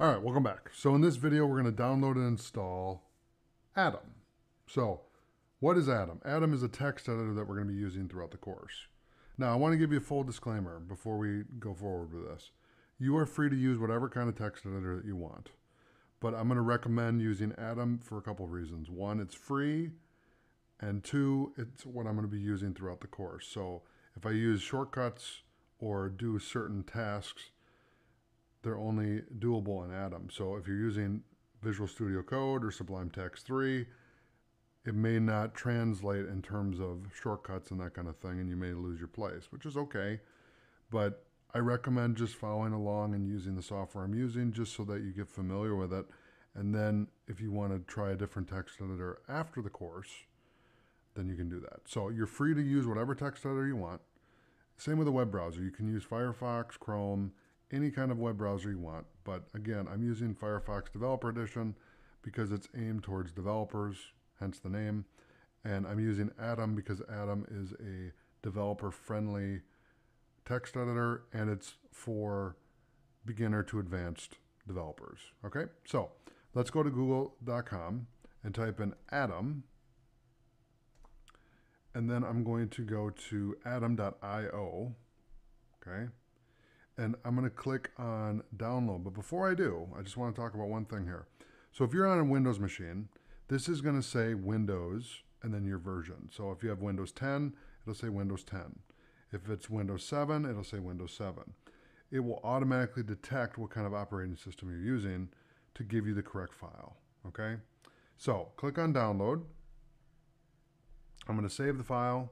All right, welcome back. So in this video, we're going to download and install Atom. So what is Atom? Atom is a text editor that we're going to be using throughout the course. Now, I want to give you a full disclaimer before we go forward with this. You are free to use whatever kind of text editor that you want, but I'm going to recommend using Atom for a couple of reasons. One, it's free, and two, it's what I'm going to be using throughout the course. So if I use shortcuts or do certain tasks, they're only doable in Atom. So if you're using Visual Studio Code or Sublime Text 3, it may not translate in terms of shortcuts and that kind of thing, and you may lose your place, which is okay. But I recommend just following along and using the software I'm using just so that you get familiar with it. And then if you want to try a different text editor after the course, then you can do that. So you're free to use whatever text editor you want. Same with a web browser. You can use Firefox, Chrome, any kind of web browser you want. But again, I'm using Firefox Developer Edition because it's aimed towards developers, hence the name. And I'm using Atom because Atom is a developer-friendly text editor, and it's for beginner to advanced developers. Okay, so let's go to google.com and type in Atom. And then I'm going to go to atom.io. Okay. And I'm going to click on download. But before I do, I just want to talk about one thing here. So if you're on a Windows machine, this is going to say Windows and then your version. So if you have Windows 10, it'll say Windows 10. If it's Windows 7, it'll say Windows 7. It will automatically detect what kind of operating system you're using to give you the correct file. Okay. So click on download. I'm going to save the file.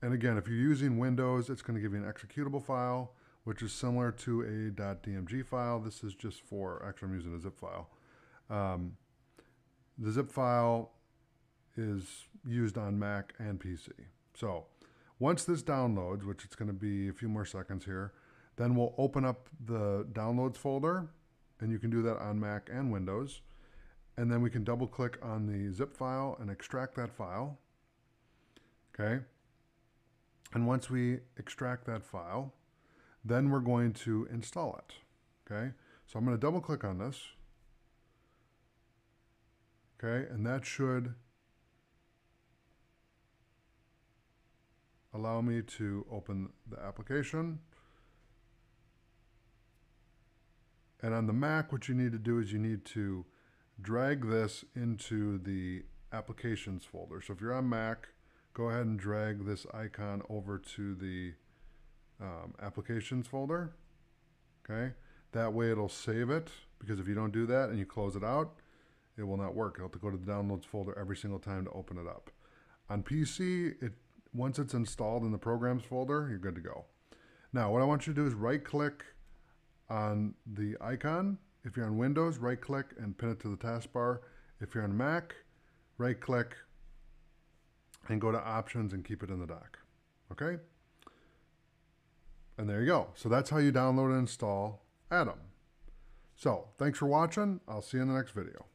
And again, if you're using Windows, it's going to give you an executable file, which is similar to a .dmg file. This is just for, actually I'm using a zip file. The zip file is used on Mac and PC. So once this downloads, which it's gonna be a few more seconds here, then we'll open up the downloads folder, and you can do that on Mac and Windows. And then we can double click on the zip file and extract that file, okay? And once we extract that file, then we're going to install it, okay? So I'm going to double click on this, okay? And that should allow me to open the application. And on the Mac, what you need to do is you need to drag this into the applications folder. So if you're on Mac, go ahead and drag this icon over to the applications folder, okay? That way it'll save it, because if you don't do that and you close it out, it will not work. You'll have to go to the downloads folder every single time to open it up. On PC, once it's installed in the programs folder, you're good to go. Now, what I want you to do is right-click on the icon. If you're on Windows, right-click and pin it to the taskbar. If you're on Mac, right-click and go to Options and keep it in the dock, okay? And there you go. So that's how you download and install Atom. So thanks for watching. I'll see you in the next video.